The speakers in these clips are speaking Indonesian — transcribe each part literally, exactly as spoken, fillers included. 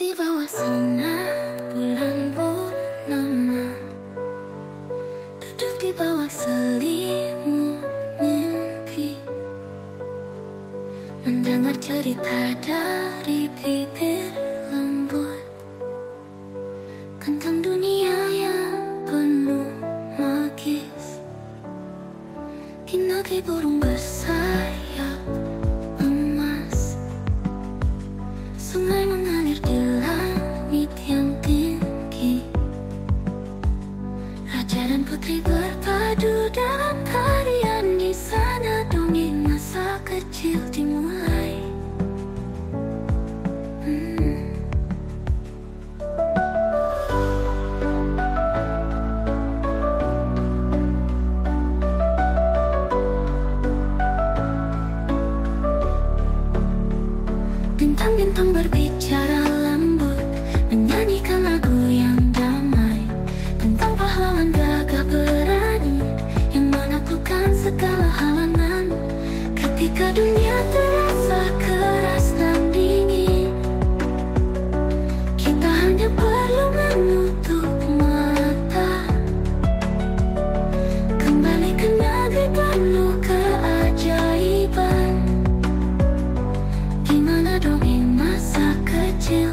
Di bawah sana bulan purnama, duduk di bawah selimut mimpi, mendengar cerita dari bibir lembut tentang dunia yang penuh magis. Inaki burung bersayap emas, sungai mengalir di langit yang tinggi. Raja dan putri berpadu dalam tarian di sana, dongeng masa kecil dimulai. Bintang-bintang berbicara lembut, menyanyikan lagu yang damai tentang pahlawan gagah berani yang menaklukkan segala halangan. Ketika dunia terasa keras dan dingin, kita hanya perlu menutup mata, kembali ke negeri penuh keajaiban, dimana dongeng kecil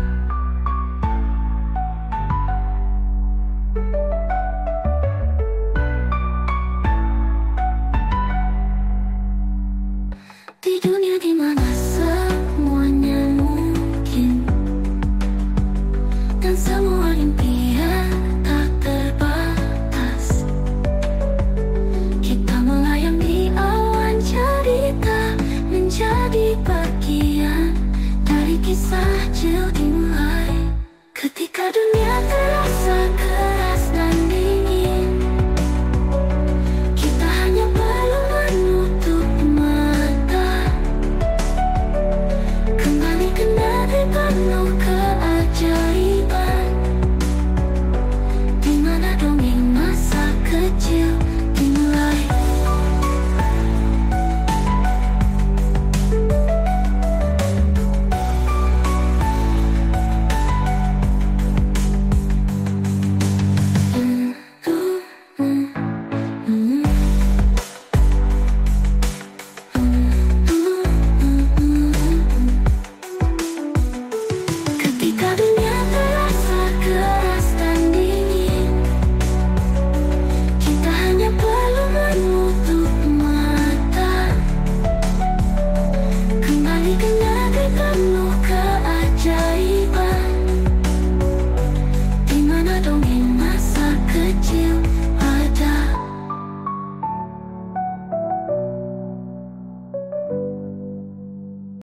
Di dunia di mana semuanya mungkin dan semua impian tak terbatas, kita melayang di awan cerita, menjadi bagian kisah kecil dimulai. Ketika dunia terasa keras dan dingin, kita hanya perlu menutup mata, kembali ke negeri penuh